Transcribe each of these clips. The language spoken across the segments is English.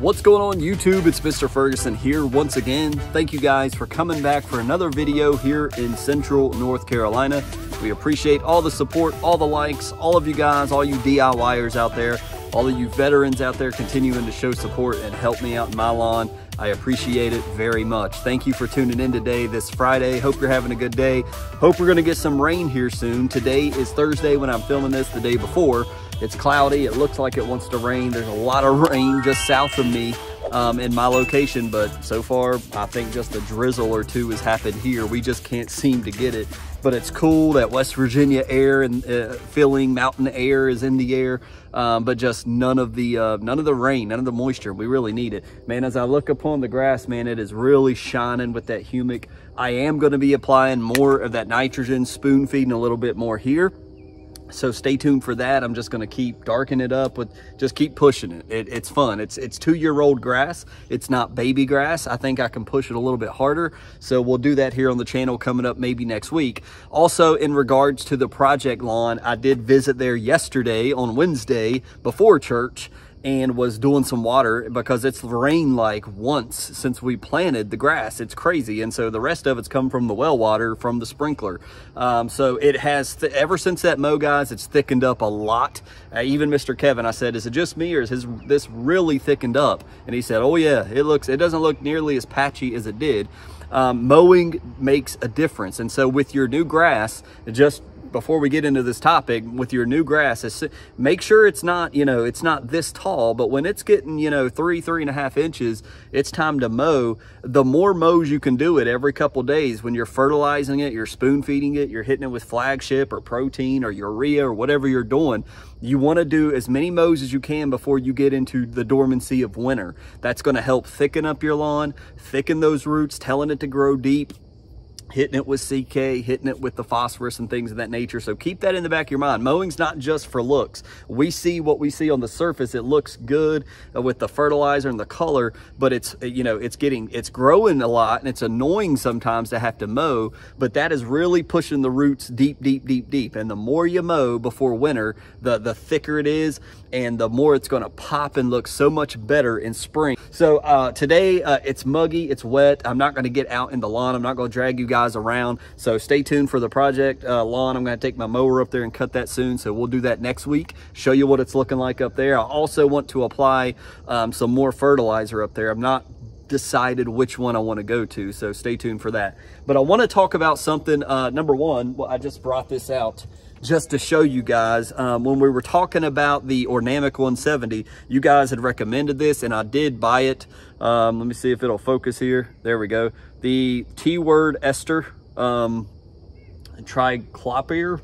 What's going on YouTube? It's Mr. Ferguson here once again. Thank you guys for coming back for another video here in Central North Carolina. We appreciate all the support, all the likes, all of you guys, all you DIYers out there, all of you veterans out there continuing to show support and help me out in my lawn. I appreciate it very much. Thank you for tuning in today, this Friday. Hope you're having a good day. Hope we're gonna get some rain here soon. Today is Thursday when I'm filming this, the day before. It's cloudy, it looks like it wants to rain. There's a lot of rain just south of me in my location, but so far, I think just a drizzle or two has happened here. We just can't seem to get it, but it's cool. That West Virginia air and filling mountain air is in the air, but just none of the rain, none of the moisture. We really need it. Man, as I look upon the grass, man, it is really shining with that humic. I am gonna be applying more of that nitrogen, spoon feeding a little bit more here. So stay tuned for that. I'm just going to keep darkening it up with, just keep pushing it. It's fun. It's 2-year-old grass. It's not baby grass. I think I can push it a little bit harder. So we'll do that here on the channel coming up maybe next week. Also, in regards to the project lawn, I did visit there yesterday on Wednesday before church and was doing some water because it's rained like once since we planted the grass. It's crazy. And so the rest of it's come from the well water from the sprinkler. So it has, ever since that mow, guys, it's thickened up a lot. Even Mr. Kevin, I said, is it just me or is this really thickened up? And he said, oh yeah, it doesn't look nearly as patchy as it did. Mowing makes a difference. And so with your new grass, just before we get into this topic, with your new grass, make sure it's not, you know, it's not this tall, but when it's getting, you know, 3.5 inches, it's time to mow. The more mows you can do it every couple days, when you're fertilizing it, you're spoon feeding it, you're hitting it with flagship or protein or urea or whatever you're doing, you want to do as many mows as you can before you get into the dormancy of winter. That's going to help thicken up your lawn, thicken those roots, telling it to grow deep, hitting it with CK, hitting it with the phosphorus and things of that nature. So keep that in the back of your mind. Mowing's not just for looks. We see what we see on the surface. It looks good with the fertilizer and the color, but it's, you know, it's growing a lot and it's annoying sometimes to have to mow, but that is really pushing the roots deep, deep, deep, deep. And the more you mow before winter, the thicker it is and the more it's gonna pop and look so much better in spring. So today it's muggy, it's wet. I'm not gonna get out in the lawn. I'm not gonna drag you guys around, so stay tuned for the project lawn. I'm going to take my mower up there and cut that soon, so we'll do that next week, show you what it's looking like up there. I also want to apply some more fertilizer up there. I'm not decided which one I want to go to, so stay tuned for that. But I want to talk about something. Number one, well, I just brought this out just to show you guys. When we were talking about the Ornamental 170, you guys had recommended this and I did buy it. Let me see if it'll focus here. There we go. The T-word ester, triclopyr,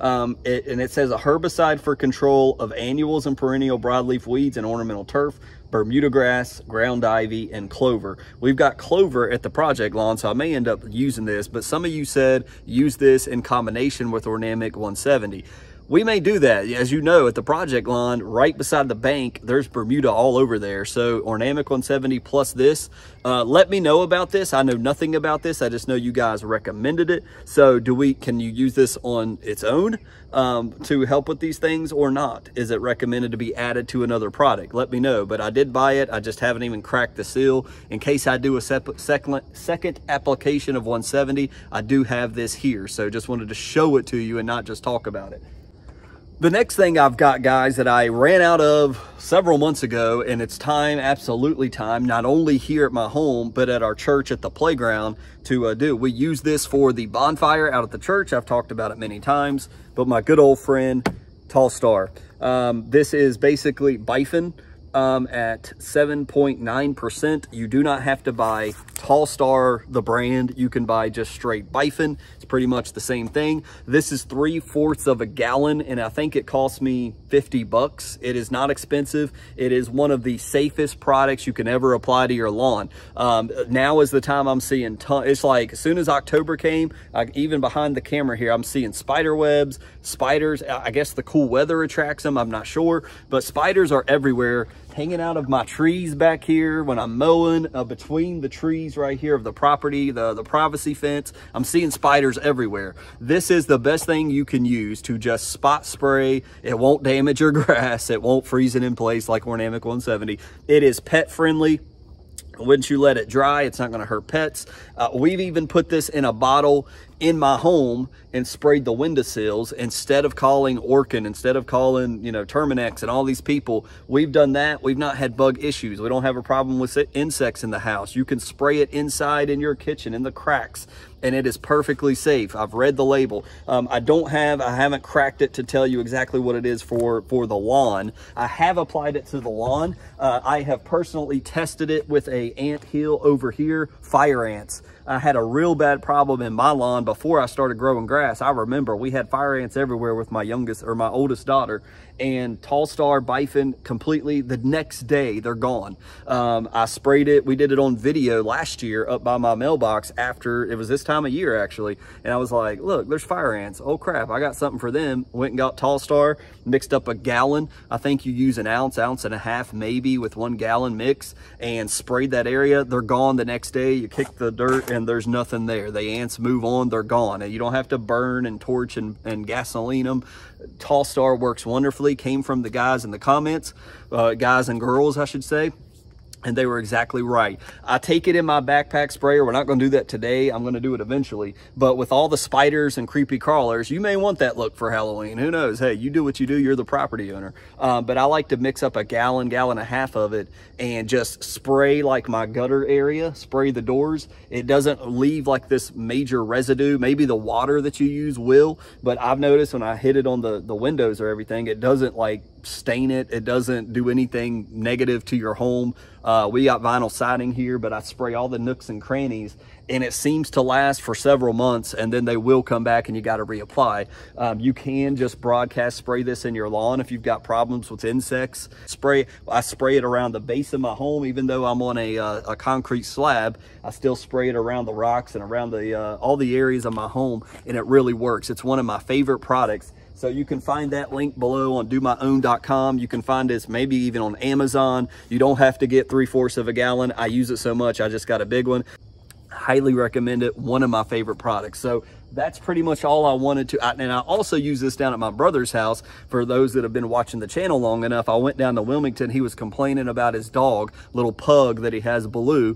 and it says a herbicide for control of annuals and perennial broadleaf weeds and ornamental turf, Bermuda grass, ground ivy, and clover. We've got clover at the project lawn, so I may end up using this, but some of you said use this in combination with Ornamental 170. We may do that. As you know, at the project lawn, right beside the bank, there's Bermuda all over there. So Ornamental 170 plus this. Let me know about this. I know nothing about this. I just know you guys recommended it. So can you use this on its own to help with these things or not? Is it recommended to be added to another product? Let me know. But I did buy it. I just haven't even cracked the seal. In case I do a second application of 170, I do have this here. So just wanted to show it to you and not just talk about it. The next thing I've got, guys, that I ran out of several months ago, and it's time, absolutely time, not only here at my home, but at our church at the playground to do. We use this for the bonfire out at the church. I've talked about it many times, but my good old friend, Talstar. This is basically Bifen at 7.9%. You do not have to buy Talstar, the brand. You can buy just straight Bifen. It's pretty much the same thing. This is 3/4 of a gallon, and I think it cost me $50. It is not expensive. It is one of the safest products you can ever apply to your lawn. Now is the time I'm seeing tons. It's like as soon as October came, even behind the camera here, I'm seeing spider webs, spiders. I guess the cool weather attracts them. I'm not sure, but spiders are everywhere. hanging out of my trees back here when I'm mowing, between the trees right here of the property, the privacy fence. I'm seeing spiders everywhere. This is the best thing you can use to just spot spray. It won't damage your grass. It won't freeze it in place like Ornamental 170. It is pet friendly. Once you let it dry, it's not going to hurt pets. We've even put this in a bottle in my home and sprayed the windowsills instead of calling Orkin, instead of calling, you know, Terminex and all these people. We've done that. We've not had bug issues. We don't have a problem with insects in the house. You can spray it inside in your kitchen, in the cracks, and it is perfectly safe. I've read the label. I haven't cracked it to tell you exactly what it is for the lawn. I have applied it to the lawn. I have personally tested it with a ant hill over here, fire ants. I had a real bad problem in my lawn before I started growing grass. I remember we had fire ants everywhere with my youngest, or my oldest daughter, and Talstar, Bifen, completely the next day they're gone. I sprayed it. We did it on video last year up by my mailbox after it was this time of year actually. And I was like, look, there's fire ants. Oh crap, I got something for them. Went and got Talstar, mixed up a gallon. I think you use an ounce, ounce and a half maybe with 1 gallon mix, and sprayed that area. They're gone the next day. You kick the dirt and there's nothing there. The ants move on, they're gone. And you don't have to burn and torch and gasoline them. Talstar works wonderfully. Came from the guys in the comments, guys and girls, I should say. And they were exactly right. I take it in my backpack sprayer. We're not going to do that today. I'm going to do it eventually. But with all the spiders and creepy crawlers, you may want that look for Halloween. Who knows? Hey, you do what you do. You're the property owner. But I like to mix up a gallon, gallon and a half of it and just spray like my gutter area, spray the doors. It doesn't leave like this major residue. Maybe the water that you use will, but I've noticed when I hit it on the windows or everything, it doesn't like stain it. It doesn't do anything negative to your home. We got vinyl siding here, but I spray all the nooks and crannies, and it seems to last for several months, and then they will come back and you got to reapply. You can just broadcast spray this in your lawn if you've got problems with insects. I spray it around the base of my home. Even though I'm on a concrete slab, I still spray it around the rocks and around the all the areas of my home, and it really works. It's one of my favorite products. So you can find that link below on DoMyOwn.com. You can find this maybe even on Amazon. You don't have to get 3/4 of a gallon. I use it so much, I just got a big one. Highly recommend it. One of my favorite products. So that's pretty much all I wanted to. And I also use this down at my brother's house. For those that have been watching the channel long enough, I went down to Wilmington. He was complaining about his dog, little pug that he has, Baloo.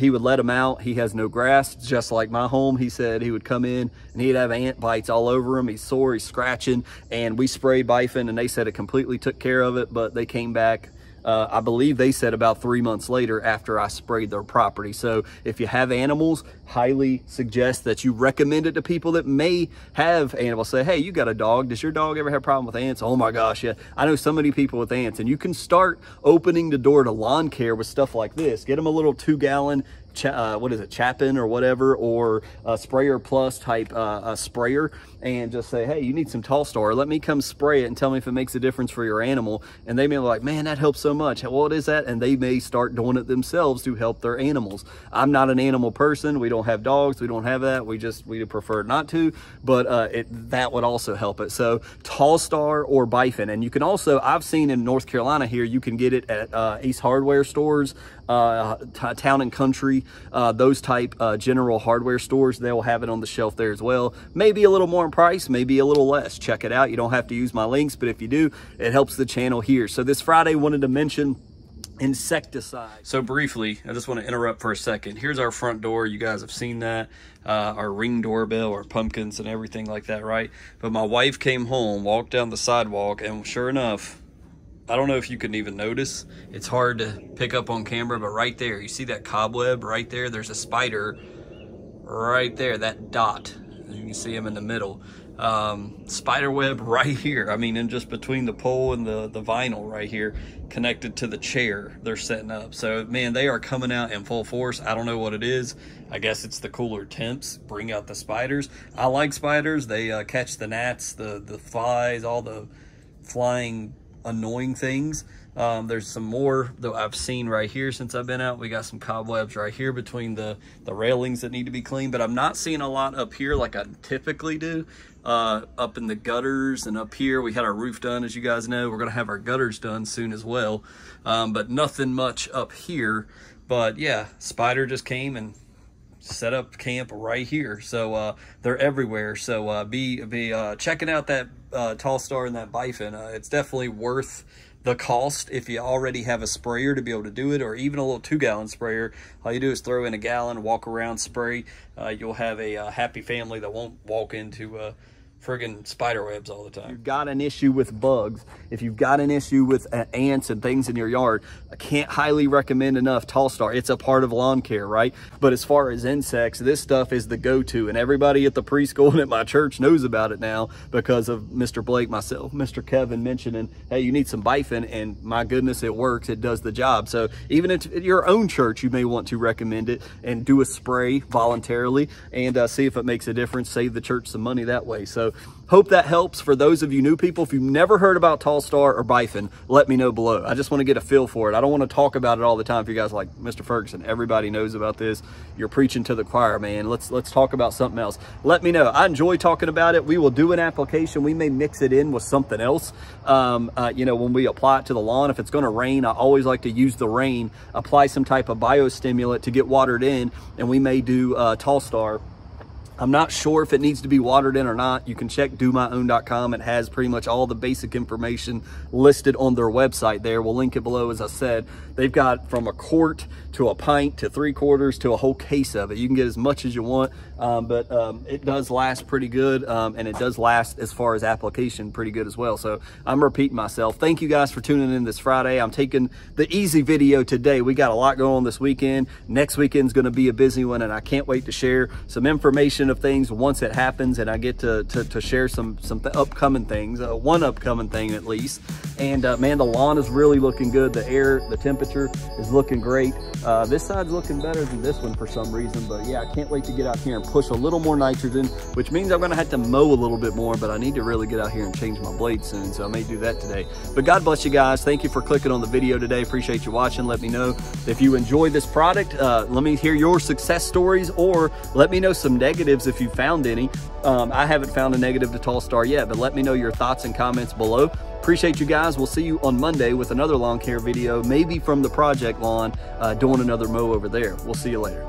He would let him out. He has no grass, just like my home. He said he would come in and he'd have ant bites all over him. He's sore, he's scratching. And we sprayed Bifen and they said it completely took care of it, but they came back. I believe they said about 3 months later after I sprayed their property. So if you have animals, highly suggest that you recommend it to people that may have animals. Say, hey, you got a dog. Does your dog ever have a problem with ants? Oh my gosh, yeah. I know so many people with ants. And you can start opening the door to lawn care with stuff like this. Get them a little 2 gallon, what is it, Chapin or whatever, or a sprayer plus type a sprayer, and just say, hey, you need some Talstar, let me come spray it and tell me if it makes a difference for your animal. And they may be like, man, that helps so much, what is that? And they may start doing it themselves to help their animals. I'm not an animal person. We don't have dogs, we don't have that, we prefer not to, but that would also help it. So Talstar or Bifen. And you can also, I've seen in North Carolina here, you can get it at Ace hardware stores, Town and Country, those type general hardware stores. They'll have it on the shelf there as well. Maybe a little more in price, maybe a little less. Check it out. You don't have to use my links, but if you do, it helps the channel here. So this Friday, wanted to mention insecticide. So briefly, I just want to interrupt for a second. Here's our front door. You guys have seen that, our Ring doorbell, our pumpkins and everything like that, right? But my wife came home, walked down the sidewalk, and sure enough, I don't know if you can even notice. It's hard to pick up on camera, but right there, you see that cobweb right there? There's a spider right there, that dot. You can see him in the middle. Spider web right here. I mean, and just between the pole and the vinyl right here, connected to the chair they're setting up. So man, they are coming out in full force. I don't know what it is. I guess it's the cooler temps bring out the spiders. I like spiders. They catch the gnats, the flies, all the flying annoying things. There's some more that I've seen right here since I've been out. We got some cobwebs right here between the railings that need to be cleaned, but I'm not seeing a lot up here like I typically do. Up in the gutters and up here, we had our roof done, as you guys know. We're gonna have our gutters done soon as well, but nothing much up here. But yeah, spider just came and set up camp right here. So they're everywhere. So be checking out that Talstar and that Bifen. It's definitely worth the cost if you already have a sprayer to be able to do it, or even a little 2-gallon sprayer. All you do is throw in a gallon, walk around, spray. You'll have a happy family that won't walk into friggin' spider webs all the time. If you've got an issue with bugs, if you've got an issue with ants and things in your yard, I can't highly recommend enough Talstar. It's a part of lawn care, right? But as far as insects, this stuff is the go-to, and everybody at the preschool and at my church knows about it now because of Mr. Blake, myself, Mr. Kevin mentioning, hey, you need some Bifen, and my goodness, it works. It does the job. So even at your own church, you may want to recommend it and do a spray voluntarily and see if it makes a difference, save the church some money that way. So hope that helps. For those of you new people, if you've never heard about Talstar or Bifen, let me know below. I just want to get a feel for it. I don't want to talk about it all the time. If you guys are like, Mr. Ferguson, everybody knows about this, you're preaching to the choir, man. Let's talk about something else. Let me know. I enjoy talking about it. We will do an application. We may mix it in with something else. You know, when we apply it to the lawn, if it's going to rain, I always like to use the rain, apply some type of biostimulant to get watered in, and we may do Talstar. I'm not sure if it needs to be watered in or not. You can check DoMyOwn.com. It has pretty much all the basic information listed on their website there. We'll link it below, as I said. They've got from a quart to a pint to 3/4 to a whole case of it. You can get as much as you want, but it does last pretty good, and it does last as far as application pretty good as well. So I'm repeating myself. Thank you guys for tuning in this Friday. I'm taking the easy video today. We got a lot going on this weekend. Next weekend's gonna be a busy one, and I can't wait to share some information of things once it happens, and I get to share some upcoming things, one upcoming thing at least. And man, the lawn is really looking good. The air, the temperature is looking great. This side's looking better than this one for some reason, but yeah, I can't wait to get out here and push a little more nitrogen, which means I'm gonna have to mow a little bit more, but I need to really get out here and change my blade soon, so I may do that today. But God bless you guys. Thank you for clicking on the video today. Appreciate you watching. Let me know if you enjoy this product. Let me hear your success stories, or let me know some negatives if you found any. I haven't found a negative to Talstar yet, but let me know your thoughts and comments below. Appreciate you guys. We'll see you on Monday with another lawn care video, maybe from the project lawn, doing another mow over there. We'll see you later.